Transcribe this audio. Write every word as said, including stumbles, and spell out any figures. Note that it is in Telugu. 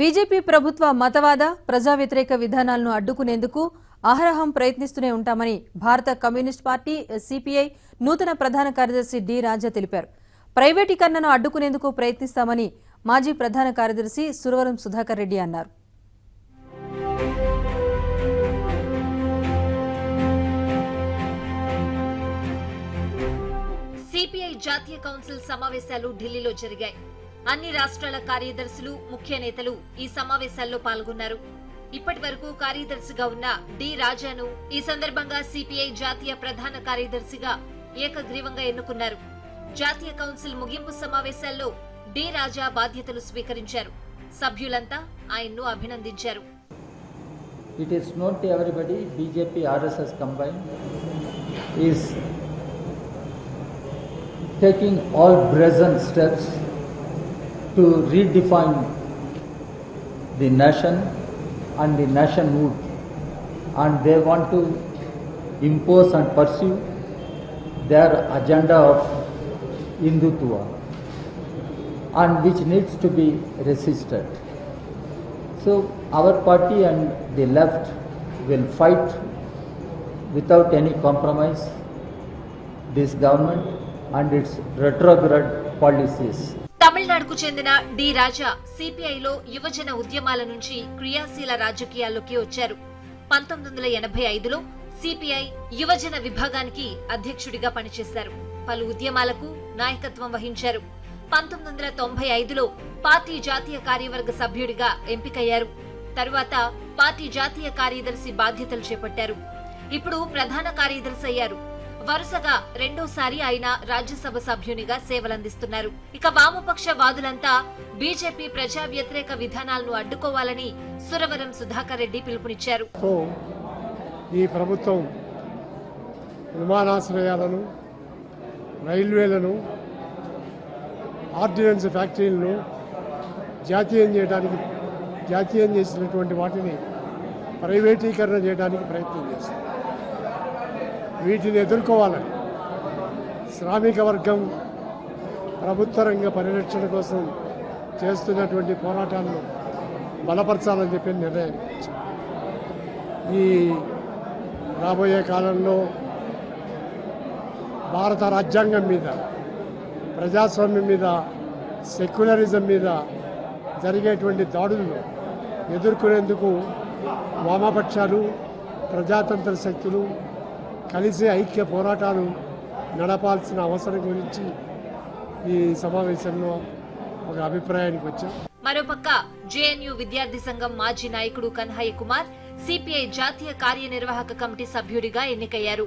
బీజేపీ ప్రభుత్వ మతవాద ప్రజా వ్యతిరేక విధానాలను అడ్డుకునేందుకు అహరహం ప్రయత్నిస్తూనే ఉంటామని భారత కమ్యూనిస్ట్ పార్టీ సిపిఐ నూతన ప్రధాన కార్యదర్శి డి రాజా తెలిపారు. ప్రైవేటీకరణను అడ్డుకునేందుకు ప్రయత్నిస్తామని మాజీ ప్రధాన కార్యదర్శి సురవరం సుధాకర్ రెడ్డి అన్నారు. సిపిఐ జాతీయ కౌన్సిల్ సమావేశాలు ఢిల్లీలో జరిగాయి. అన్ని రాష్ట్రాల కార్యదర్శులు, ముఖ్య నేతలు ఈ సమావేశాల్లో పాల్గొన్నారు. ఇప్పటి వరకు కార్యదర్శిగా ఉన్న డి రాజాను ఈ సందర్భంగా సిపిఐ జాతీయ ప్రధాన కార్యదర్శిగా ఏకగ్రీవంగా ఎన్నుకున్నారు. జాతీయ కౌన్సిల్ ముగింపు సమావేశాల్లో డి రాజా బాధ్యతలు స్వీకరించారు. సభ్యులంతా ఆయన్ను అభినందించారు. It is note to everybody BJP RSS combine is taking all present steps to redefine the nation and the nationhood, and they want to impose and pursue their agenda of Hindutva, and which needs to be resisted. So our party and the left will fight without any compromise this government and its retrograde policies. తమిళనాడుకు చెందిన డి రాజా సిపిఐలో యువజన ఉద్యమాల నుంచి క్రియాశీల రాజకీయాల్లోకి వచ్చారు. పంతొమ్మిది వందల ఎనభై ఐదులో సిపిఐ యువజన విభాగానికి అధ్యక్షుడిగా పనిచేశారు. పలు ఉద్యమాలకు నాయకత్వం వహించారు. పంతొమ్మిది వందల తొంభై ఐదులో పార్టీ జాతీయ కార్యవర్గ సభ్యుడిగా ఎంపికయ్యారు. తరువాత పార్టీ జాతీయ కార్యదర్శి బాధ్యతలు చేపట్టారు. ఇప్పుడు ప్రధాన కార్యదర్శి అయ్యారు. వరుసగా రెండోసారి ఆయన రాజ్యసభ సభ్యునిగా సేవలందిస్తున్నారు. ఇక వామపక్ష వాదులంతా బీజేపీ ప్రజా వ్యతిరేక విధానాలను అడ్డుకోవాలని సురవరం సుధాకర్ రెడ్డి పిలుపునిచ్చారు. ఈ ప్రభుత్వం విమానాశ్రయాలను, రైల్వేలను, ఆర్డినెన్స్ ఫ్యాక్టరీలను జాతీయం చేయడానికి, జాతీయం చేసినటువంటి వాటిని ప్రైవేటీకరణ చేయడానికి ప్రయత్నం చేస్తుంది. వీటిని ఎదుర్కోవాలని శ్రామిక వర్గం ప్రభుత్వ రంగ పరిరక్షణ కోసం చేస్తున్నటువంటి పోరాటాలను బలపరచాలని చెప్పి నిర్ణయం. ఈ రాబోయే కాలంలో భారత రాజ్యాంగం మీద, ప్రజాస్వామ్యం మీద, సెక్యులరిజం మీద జరిగేటువంటి దాడులను ఎదుర్కొనేందుకు వామపక్షాలు, ప్రజాతంత్ర శక్తులు కలిసి ఐక్య పోరాటాలు నడపాల్సిన అవసరం గురించి ఈ సమావేశంలో ఒక అభిప్రాయానికి వచ్చాం. మరోపక్క జేఎన్యూ విద్యార్థి సంఘం మాజీ నాయకుడు కన్హయ్య కుమార్ సిపిఐ జాతీయ కార్యనిర్వాహక కమిటీ సభ్యుడిగా ఎన్నికయ్యారు.